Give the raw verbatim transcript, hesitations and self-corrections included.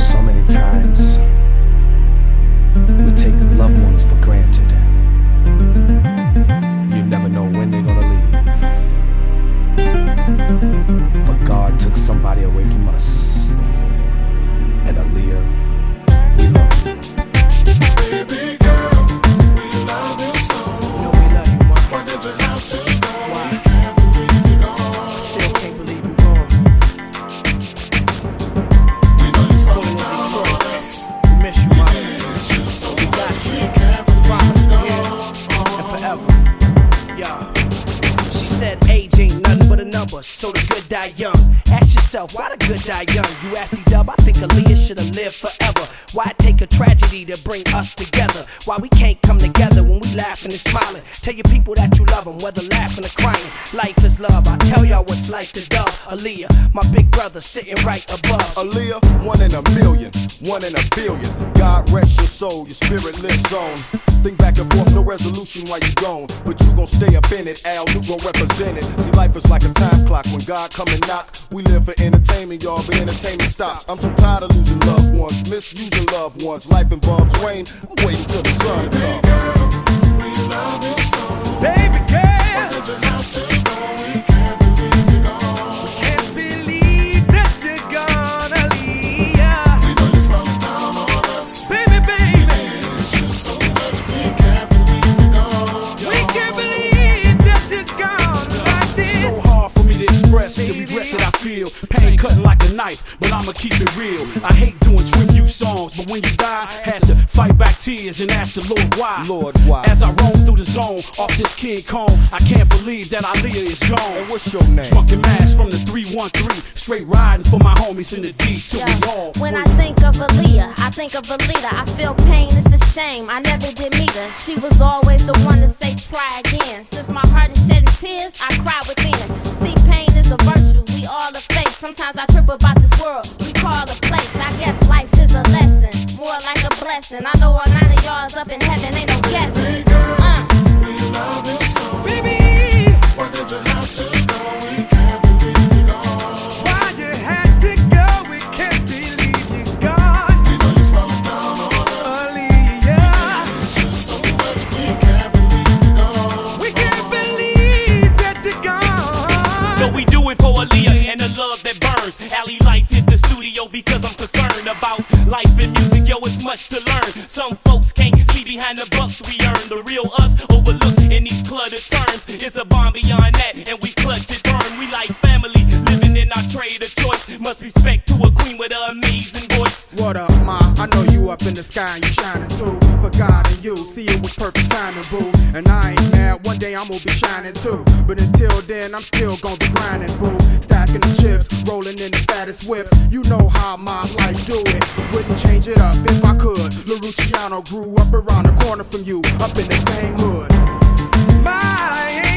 So many times we take loved ones for granted. You never know when they're gonna leave. But God took somebody away from us. And Aaliyah, we love you. Baby girl, we love you so. No, we love you. Why did you have to go? Why? So the good die young. Ask yourself, why the good die young? You ask E-Dub, I think Aaliyah should have lived forever. Why take a tragedy to bring us together? Why we can't come together when we laughing and smiling? Tell your people that you love them, whether laughing or crying. Life is love, I tell y'all what's life to dub. Aaliyah, my big brother sitting right above. Aaliyah, one in a million, one in a billion. God rest your soul, your spirit lives on. Think back and forth, no resolution while you gone. But you gon' stay up in it, Al, you gon' represent it. See, life is like a time clock. When God come and knock, we live for entertainment, y'all, but entertainment stops. I'm so tired of losing loved ones, misusing loved ones. Life involves rain, I'm waiting till the sun comes. Baby girl, we love you so. Baby girl, why did you have to go? We can't believe you're gone. We can't believe that you're gone, Aaliyah. We know you smell down on us. Baby, baby, we miss you so much. We can't believe you're gone. We can't believe that you're gone like this. So hard for me to express the regret that I feel. Pain cutting like a knife, but I'ma keep it real. I hate doing tribute songs, but when you die, had to fight back tears and ask the Lord why. Lord, why? As I roam through the zone, off this King Kong, I can't believe that Aaliyah is gone. And what's your name? Trucking mass from the three one three, straight riding for my homies in the D till we all free. When I think of Aaliyah, I think of a leader. I feel pain, it's a shame, I never did meet her. She was always the one to say try again. Since my heart is shedding tears, I cry within. See, pain is a virtue, we all are fake. Sometimes I trip about this world, we call a place. I guess life is a lesson, more like a blessing. I know all nine of y'all's up in heaven, ain't no guessing. Baby girl, uh. we love you so. Baby, why did you have to go? We can't believe you gone. Why you had to go? We can't believe you gone. We know you smell down on us, Aaliyah. We miss you so much. We can't believe you gone. We can't believe that you're gone. But we do it for Aaliyah and the love that burns. Ally Life hit the studio because I'm concerned about life and music, yo, it's much to learn. Some folks can't see behind the bucks we earn. The real us overlooked in these cluttered terms. It's a bomb beyond that, and we clutch it firm. We like family, living in our trade of choice. Must respect to a queen with an amazing voice. What up, ma? I know you up in the sky and you shining too. For God and you, see it with perfect timing, boo. And I ain't mad, one day I'm gonna be shining too. But until then, I'm still gonna be grinding, boo. Stacking the chips, rolling in the fattest whips. You know how my life do it. Wouldn't change it up if I could. LaRuciano grew up around the corner from you, up in the same hood. My